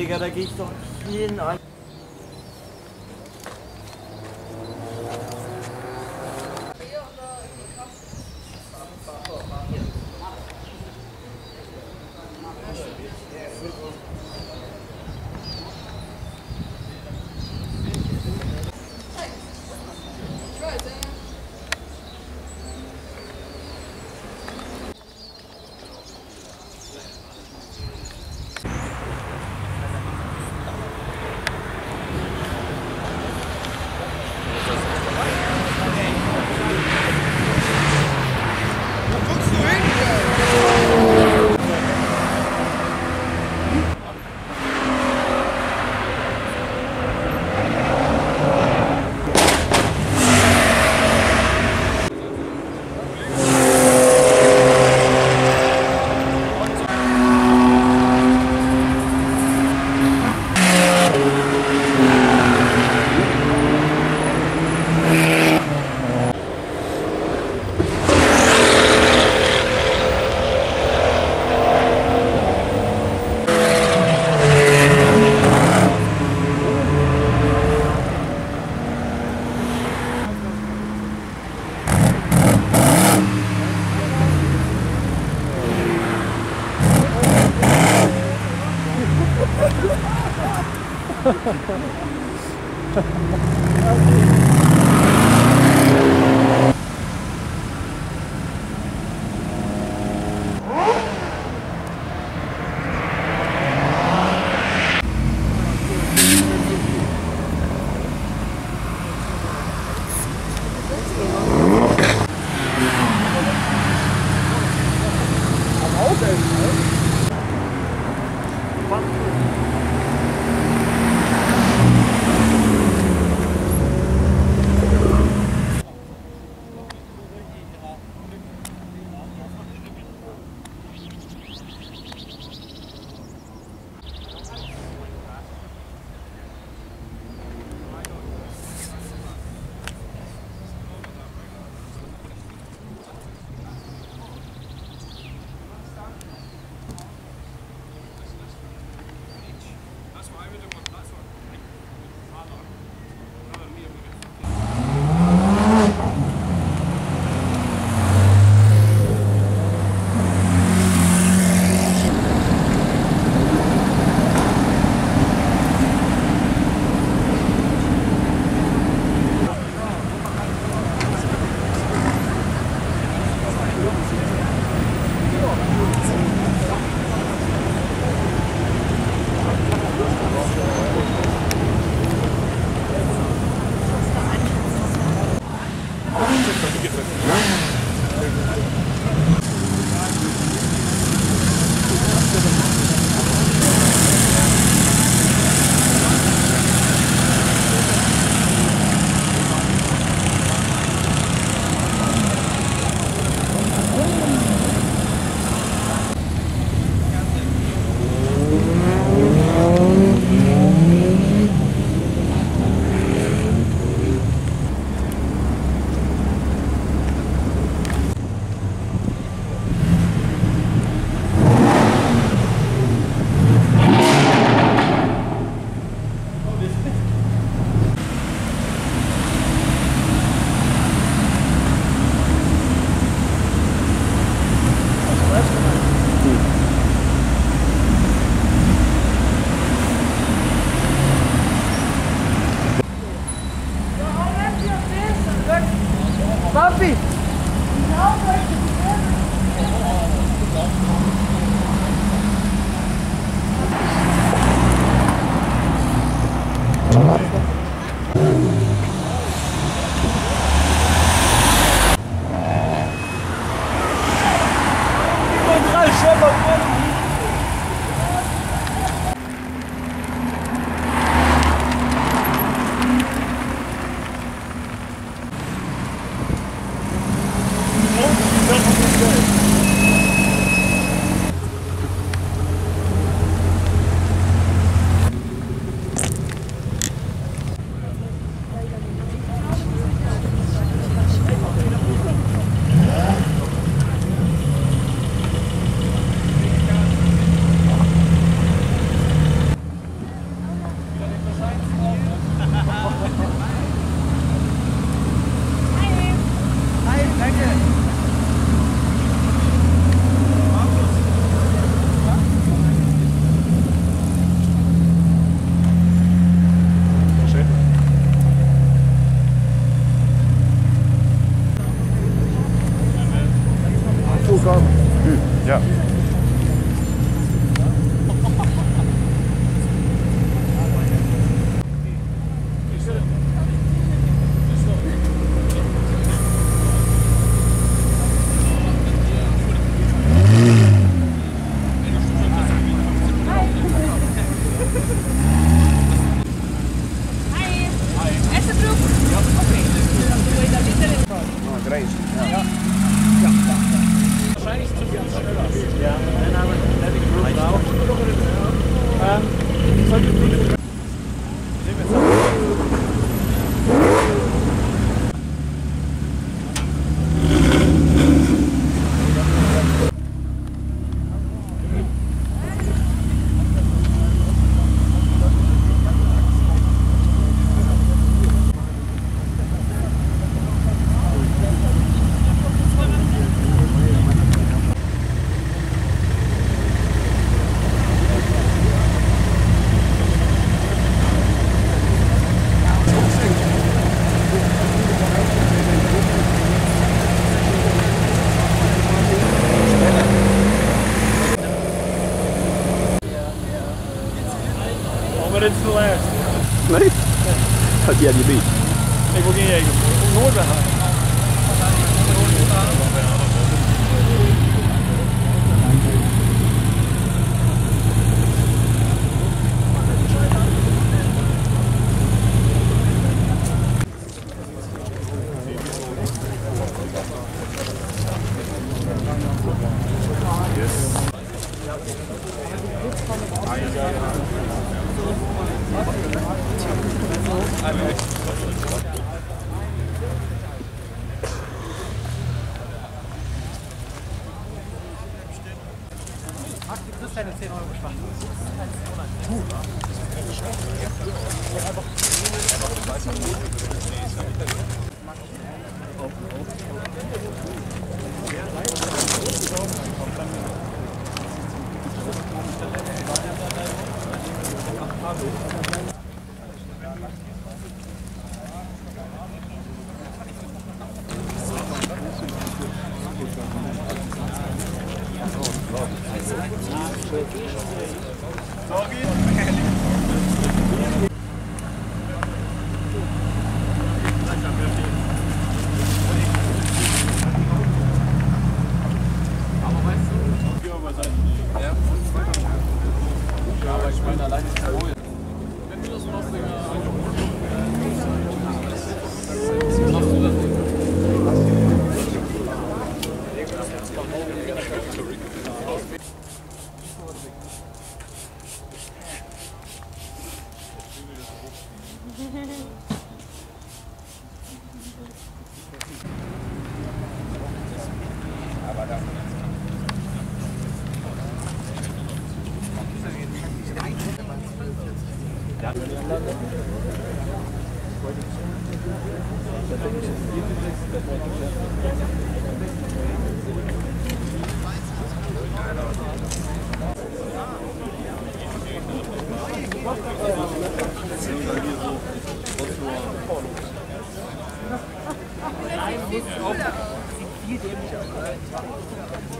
Digga, da geh ich doch hin, Alter. but it's the last. Nee? Gaat hij aan je beat? Ik wil geen regen. Ik hoor wel.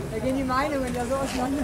Da gehen die Meinungen ja so auseinander.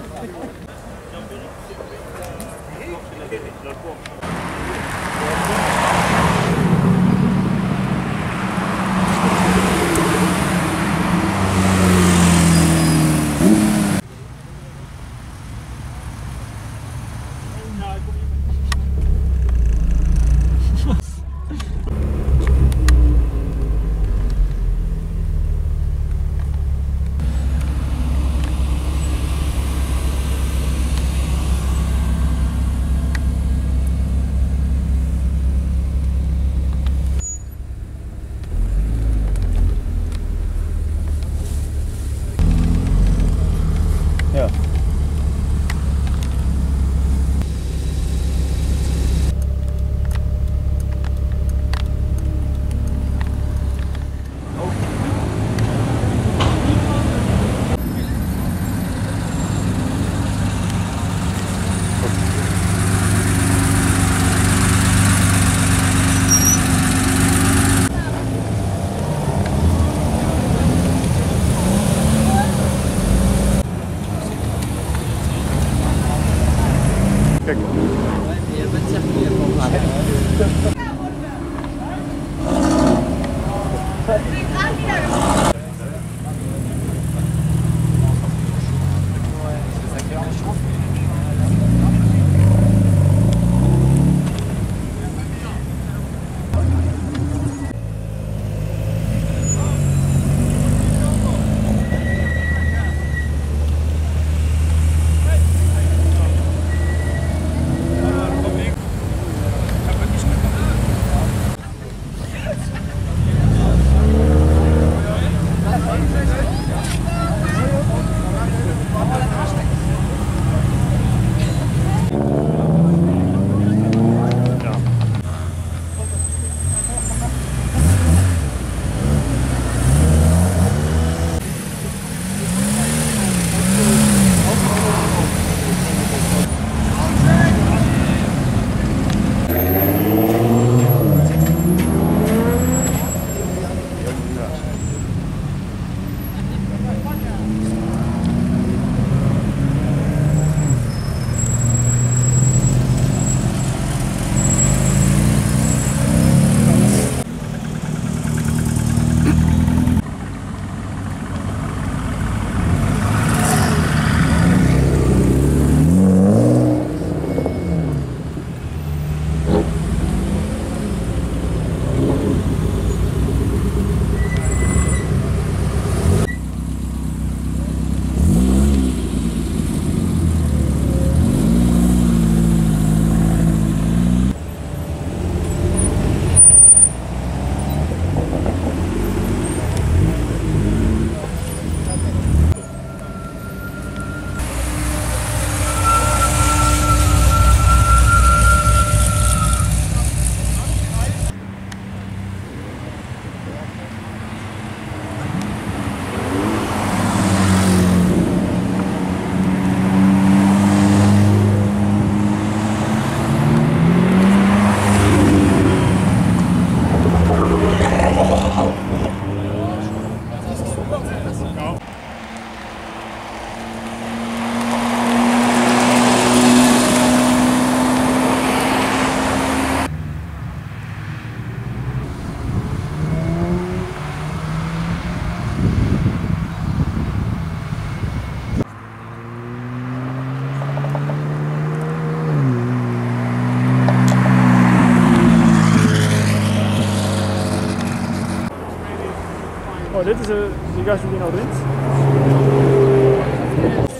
dit is een gasolina rund.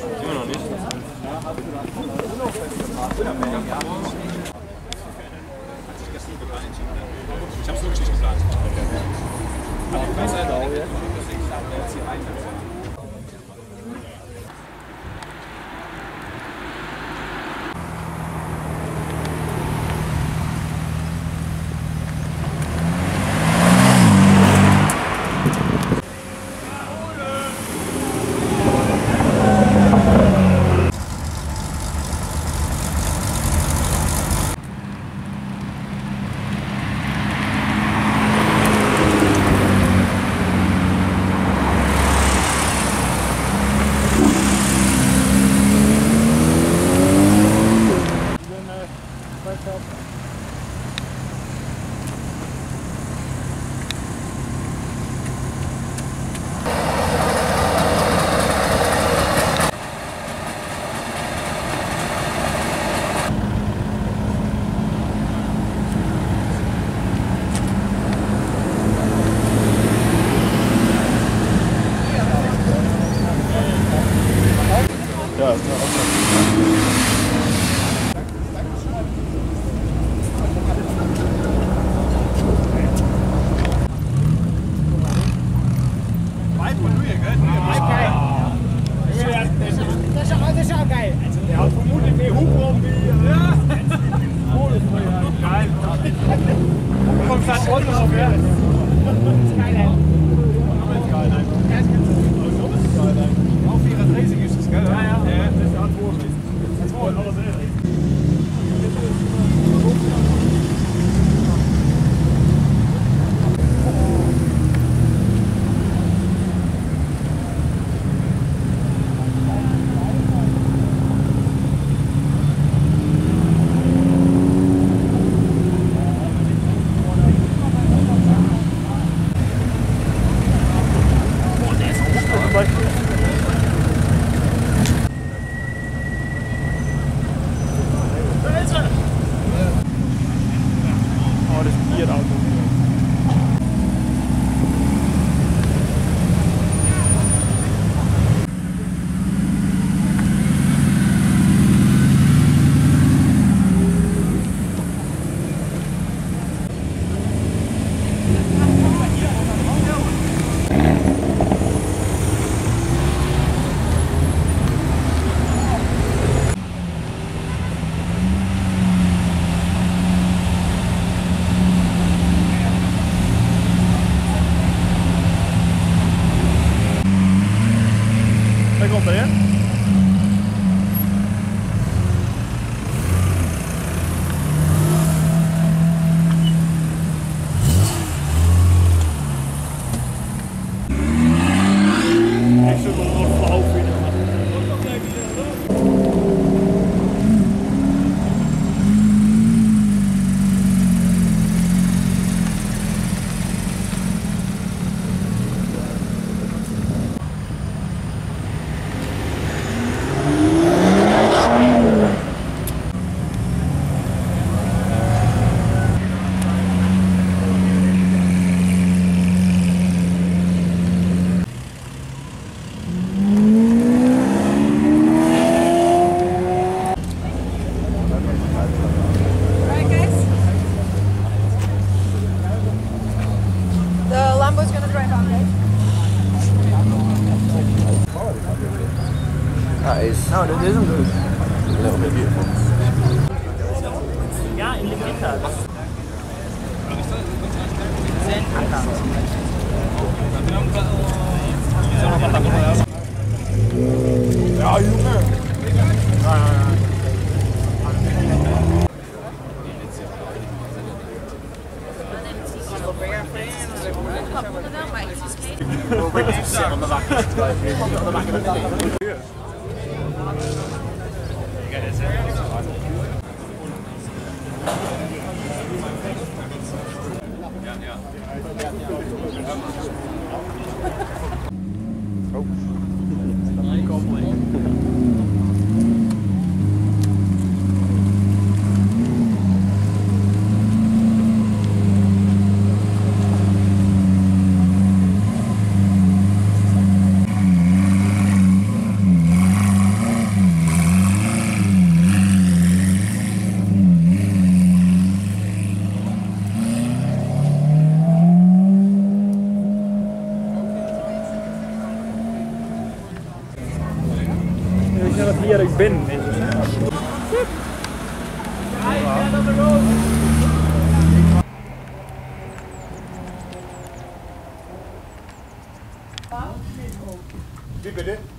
Zien we nog niet. Ich habe es wirklich nicht geplant. Aber ich weiß halt auch, deswegen starten wir jetzt hier rein. No, that isn't good. A little bit beautiful. Yeah, in the guitar. Ja, Junge. Ja. hier bin. Wie bitte?